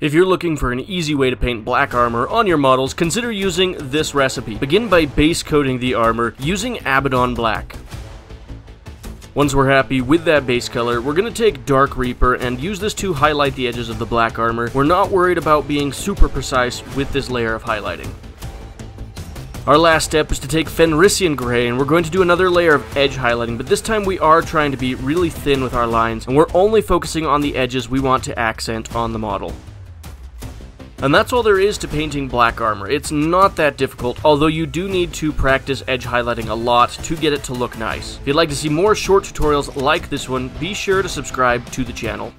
If you're looking for an easy way to paint black armor on your models, consider using this recipe. Begin by base coating the armor using Abaddon Black. Once we're happy with that base color, we're going to take Dark Reaper and use this to highlight the edges of the black armor. We're not worried about being super precise with this layer of highlighting. Our last step is to take Fenrisian Gray, and we're going to do another layer of edge highlighting, but this time we are trying to be really thin with our lines, and we're only focusing on the edges we want to accent on the model. And that's all there is to painting black armor. It's not that difficult, although you do need to practice edge highlighting a lot to get it to look nice. If you'd like to see more short tutorials like this one, be sure to subscribe to the channel.